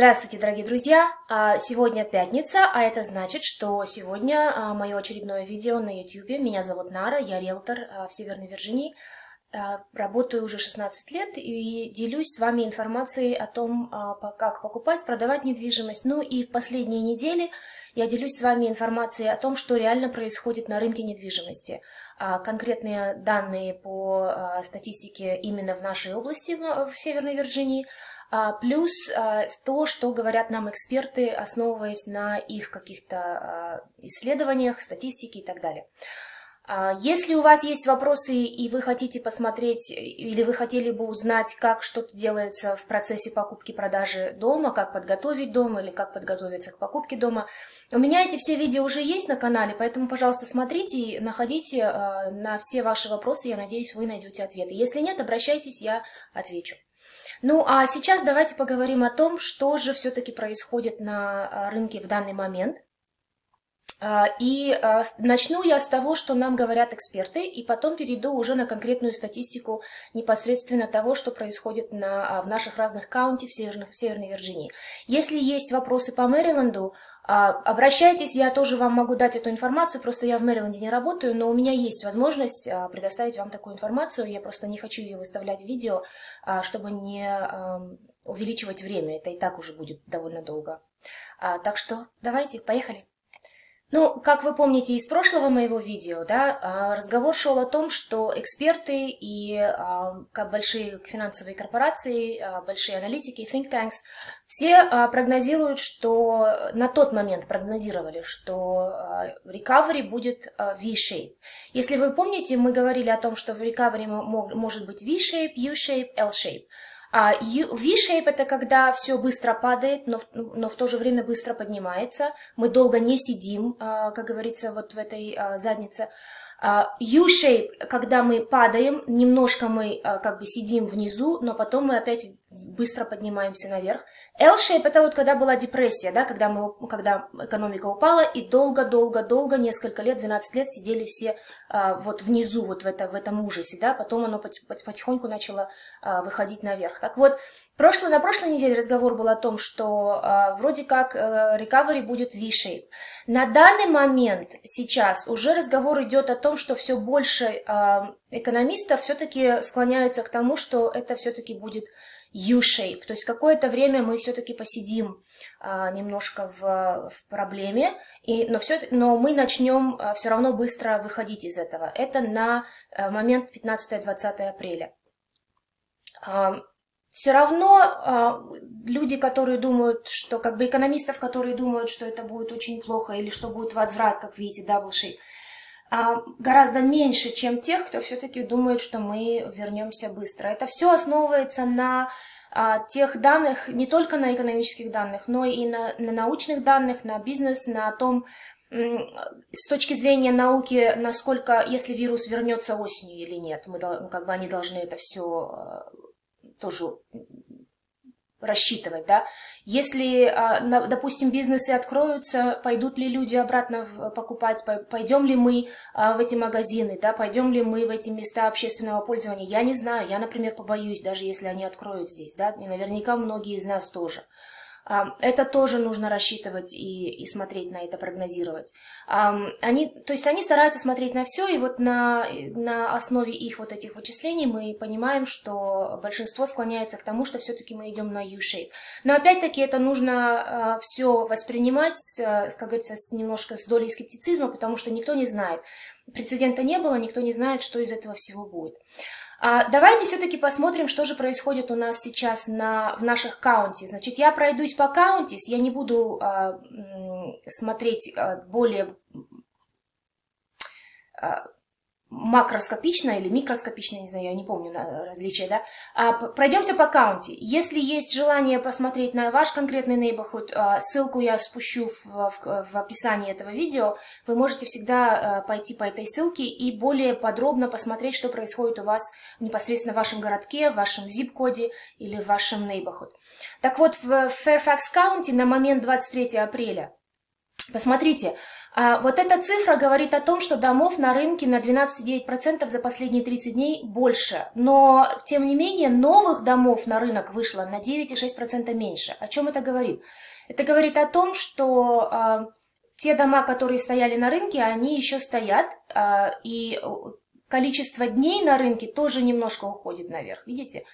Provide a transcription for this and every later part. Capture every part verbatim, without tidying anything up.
Здравствуйте, дорогие друзья! Сегодня пятница, а это значит, что сегодня мое очередное видео на YouTube. Меня зовут Нара, я риэлтор в Северной Вирджинии. Работаю уже шестнадцать лет и делюсь с вами информацией о том, как покупать, продавать недвижимость. Ну и в последние недели я делюсь с вами информацией о том, что реально происходит на рынке недвижимости. Конкретные данные по статистике именно в нашей области, в Северной Вирджинии. Плюс то, что говорят нам эксперты, основываясь на их каких-то исследованиях, статистике и так далее. Если у вас есть вопросы и вы хотите посмотреть, или вы хотели бы узнать, как что-то делается в процессе покупки-продажи дома, как подготовить дом или как подготовиться к покупке дома, у меня эти все видео уже есть на канале, поэтому, пожалуйста, смотрите и находите на все ваши вопросы, я надеюсь, вы найдете ответы. Если нет, обращайтесь, я отвечу. Ну, а сейчас давайте поговорим о том, что же все-таки происходит на рынке в данный момент. И начну я с того, что нам говорят эксперты, и потом перейду уже на конкретную статистику непосредственно того, что происходит на, в наших разных каунти в, северных, в Северной Вирджинии. Если есть вопросы по Мэриленду, обращайтесь, я тоже вам могу дать эту информацию, просто я в Мэриленде не работаю, но у меня есть возможность предоставить вам такую информацию, я просто не хочу ее выставлять в видео, чтобы не увеличивать время, это и так уже будет довольно долго. Так что давайте, поехали! Ну, как вы помните из прошлого моего видео, да, разговор шел о том, что эксперты и большие финансовые корпорации, большие аналитики, think tanks, все прогнозируют, что на тот момент прогнозировали, что recovery будет ви шейп. Если вы помните, мы говорили о том, что в recovery может быть ви шейп, ю шейп, эл шейп. А ви шейп это когда все быстро падает, но в, но в то же время быстро поднимается. Мы долго не сидим, как говорится, вот в этой заднице. ю шейп, когда мы падаем, немножко мы как бы сидим внизу, но потом мы опять быстро поднимаемся наверх. эл шейп это вот когда была депрессия, да, когда, мы, когда экономика упала и долго-долго-долго, несколько лет, двенадцать лет сидели все вот внизу, вот в, это, в этом ужасе, да, потом оно потихоньку начало выходить наверх. Так вот, прошлый, на прошлой неделе разговор был о том, что э, вроде как э, recovery будет ви шейп. На данный момент сейчас уже разговор идет о том, что все больше э, экономистов все-таки склоняются к тому, что это все-таки будет ю шейп. То есть какое-то время мы все-таки посидим э, немножко в, в проблеме, и, но, все, но мы начнем э, все равно быстро выходить из этого. Это на э, момент пятнадцатое-двадцатое апреля. Все равно э, люди, которые думают, что, как бы экономистов, которые думают, что это будет очень плохо или что будет возврат, как видите, дабл шейп, э, гораздо меньше, чем тех, кто все-таки думает, что мы вернемся быстро. Это все основывается на э, тех данных, не только на экономических данных, но и на, на научных данных, на бизнес, на том, с точки зрения науки, насколько, если вирус вернется осенью или нет, мы, как бы, они должны это все... Э, тоже рассчитывать, да, если, допустим, бизнесы откроются, пойдут ли люди обратно покупать, пойдем ли мы в эти магазины, да, пойдем ли мы в эти места общественного пользования, я не знаю, я, например, побоюсь, даже если они откроют здесь, да, и наверняка многие из нас тоже. Это тоже нужно рассчитывать и, и смотреть на это, прогнозировать. Они, то есть они стараются смотреть на все, и вот на, на основе их вот этих вычислений мы понимаем, что большинство склоняется к тому, что все-таки мы идем на ю шейп. Но опять-таки это нужно все воспринимать, как говорится, с немножко с долей скептицизма, потому что никто не знает. Прецедента не было, никто не знает, что из этого всего будет. Давайте все-таки посмотрим, что же происходит у нас сейчас на, в наших каунти. Значит, я пройдусь по каунти, я не буду а, смотреть а, более а, макроскопично или микроскопично, не знаю, я не помню различия, да. А, пройдемся по каунти. Если есть желание посмотреть на ваш конкретный neighborhood, а, ссылку я спущу в, в, в описании этого видео, вы можете всегда а, пойти по этой ссылке и более подробно посмотреть, что происходит у вас непосредственно в вашем городке, в вашем зип-коде или в вашем neighborhood. Так вот, в Fairfax County на момент двадцать третьего апреля Посмотрите, вот эта цифра говорит о том, что домов на рынке на двенадцать целых девять десятых процента за последние тридцать дней больше. Но, тем не менее, новых домов на рынок вышло на девять целых шесть десятых процента меньше. О чем это говорит? Это говорит о том, что те дома, которые стояли на рынке, они еще стоят, и количество дней на рынке тоже немножко уходит наверх, видите?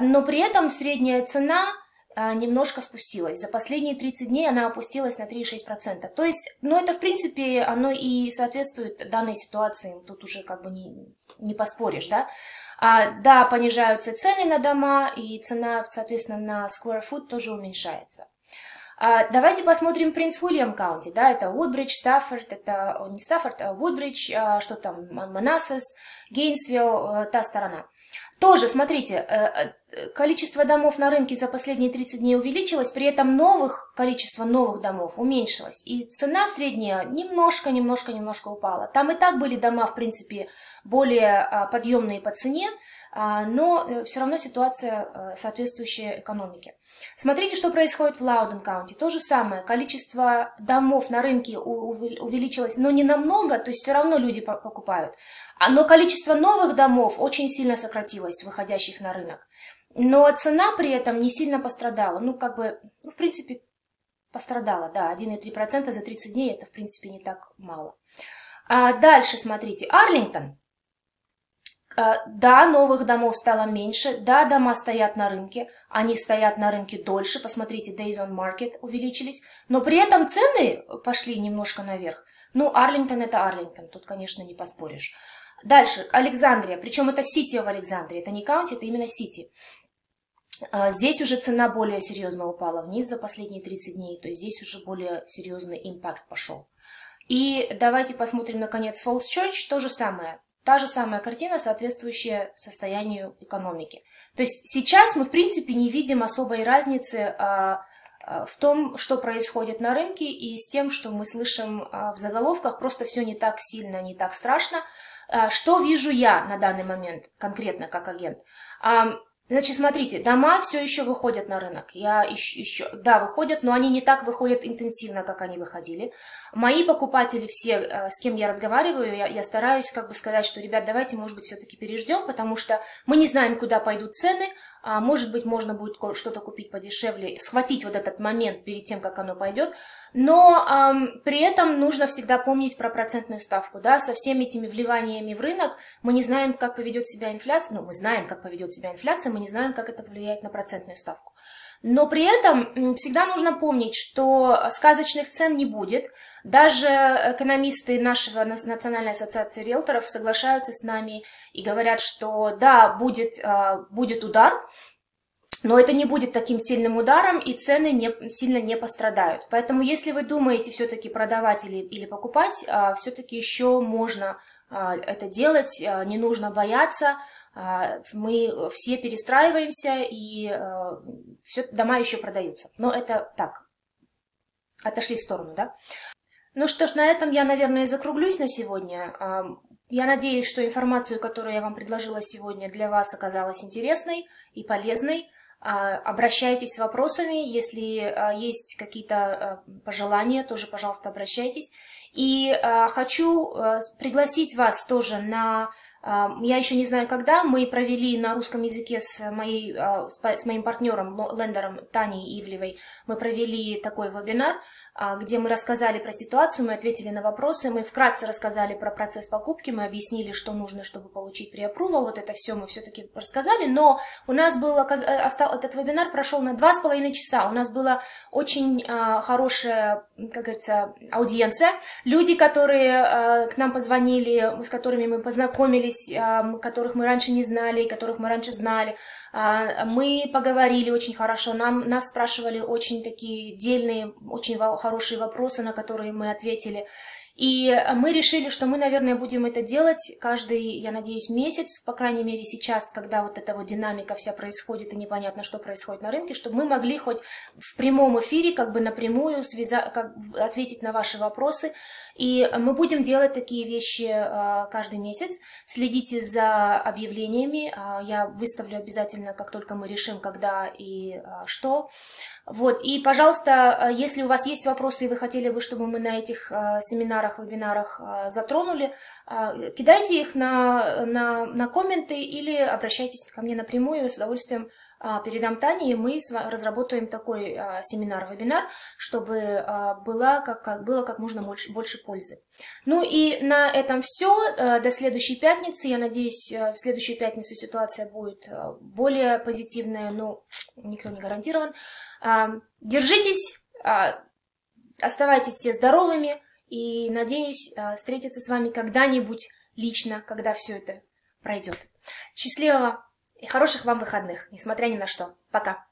Но при этом средняя цена немножко спустилась. За последние тридцать дней она опустилась на три целых шесть десятых процента. То есть, ну это в принципе оно и соответствует данной ситуации, тут уже как бы не, не поспоришь, да? А, да, понижаются цены на дома, и цена, соответственно, на square foot тоже уменьшается. А, давайте посмотрим Принц-Уильям Каунти, да, это Woodbridge, Стаффорд, это не Стаффорд, а Woodbridge, а, что там, Manassas, Gainesville, а, та сторона. Тоже, смотрите, количество домов на рынке за последние тридцать дней увеличилось, при этом новых, количество новых домов уменьшилось. И цена средняя немножко-немножко-немножко упала. Там и так были дома, в принципе, более подъемные по цене, но все равно ситуация соответствующая экономике. Смотрите, что происходит в Лауден-Каунти. То же самое, количество домов на рынке увеличилось, но не намного, то есть все равно люди покупают. Но количество новых домов очень сильно сократилось, выходящих на рынок. Но цена при этом не сильно пострадала. Ну, как бы, ну, в принципе, пострадала, да, один целых три десятых процента за тридцать дней, это, в принципе, не так мало. А дальше, смотрите, Арлингтон. Да, новых домов стало меньше, да, дома стоят на рынке, они стоят на рынке дольше, посмотрите, days on market увеличились, но при этом цены пошли немножко наверх. Ну, Арлингтон это Арлингтон, тут, конечно, не поспоришь. Дальше, Александрия, причем это сити в Александрии, это не каунти, это именно сити. Здесь уже цена более серьезно упала вниз за последние тридцать дней, то есть здесь уже более серьезный импакт пошел. И давайте посмотрим, наконец, Falls Church, то же самое. Та же самая картина, соответствующая состоянию экономики. То есть сейчас мы, в принципе, не видим особой разницы в том, что происходит на рынке, и с тем, что мы слышим в заголовках, просто все не так сильно, не так страшно. Что вижу я на данный момент, конкретно как агент? Значит, смотрите, дома все еще выходят на рынок. Я еще, еще, да, выходят, но они не так выходят интенсивно, как они выходили. Мои покупатели все, с кем я разговариваю, я, я стараюсь как бы сказать, что, ребят, давайте, может быть, все-таки переждем, потому что мы не знаем, куда пойдут цены. А может быть, можно будет что-то купить подешевле, схватить вот этот момент перед тем, как оно пойдет. Но эм, при этом нужно всегда помнить про процентную ставку, да, со всеми этими вливаниями в рынок. Мы не знаем, как поведет себя инфляция, ну, мы знаем, как поведет себя инфляция, мы не знаем, как это повлияет на процентную ставку. Но при этом всегда нужно помнить, что сказочных цен не будет. Даже экономисты нашего Национальной Ассоциации Риэлторов соглашаются с нами и говорят, что да, будет, будет удар, но это не будет таким сильным ударом, и цены не, сильно не пострадают. Поэтому если вы думаете все-таки продавать или, или покупать, все-таки еще можно это делать, не нужно бояться. Мы все перестраиваемся, и все, дома еще продаются. Но это так, отошли в сторону, да? Ну что ж, на этом я, наверное, закруглюсь на сегодня. Я надеюсь, что информацию, которую я вам предложила сегодня, для вас оказалась интересной и полезной. Обращайтесь с вопросами, если есть какие-то пожелания, тоже, пожалуйста, обращайтесь. И хочу пригласить вас тоже на... Я еще не знаю, когда мы провели на русском языке с, моей, с моим партнером, лендером Таней Ивлевой, мы провели такой вебинар, где мы рассказали про ситуацию, мы ответили на вопросы, мы вкратце рассказали про процесс покупки, мы объяснили, что нужно, чтобы получить pre-approval, вот это все мы все-таки рассказали, но у нас был, этот вебинар прошел на два с половиной часа, у нас была очень хорошая, как говорится, аудиенция, люди, которые к нам позвонили, с которыми мы познакомились, которых мы раньше не знали, которых мы раньше знали. Мы поговорили очень хорошо, нам, нас спрашивали очень такие дельные, очень хорошие вопросы, на которые мы ответили. И мы решили, что мы, наверное, будем это делать каждый, я надеюсь, месяц, по крайней мере сейчас, когда вот эта вот динамика вся происходит и непонятно, что происходит на рынке, чтобы мы могли хоть в прямом эфире, как бы напрямую связать, как, ответить на ваши вопросы. И мы будем делать такие вещи каждый месяц. Следите за объявлениями, я выставлю обязательно, как только мы решим, когда и что. Вот. И, пожалуйста, если у вас есть вопросы, и вы хотели бы, чтобы мы на этих семинарах, вебинарах затронули, кидайте их на, на, на комменты или обращайтесь ко мне напрямую, я с удовольствием передам Тане, и мы разработаем такой семинар-вебинар, чтобы было как, как, было как можно больше, больше пользы. Ну и на этом все, до следующей пятницы, я надеюсь, в следующую пятницу ситуация будет более позитивная, но никто не гарантирован. Держитесь, оставайтесь все здоровыми. И надеюсь встретиться с вами когда-нибудь лично, когда все это пройдет. Счастливого и хороших вам выходных, несмотря ни на что. Пока!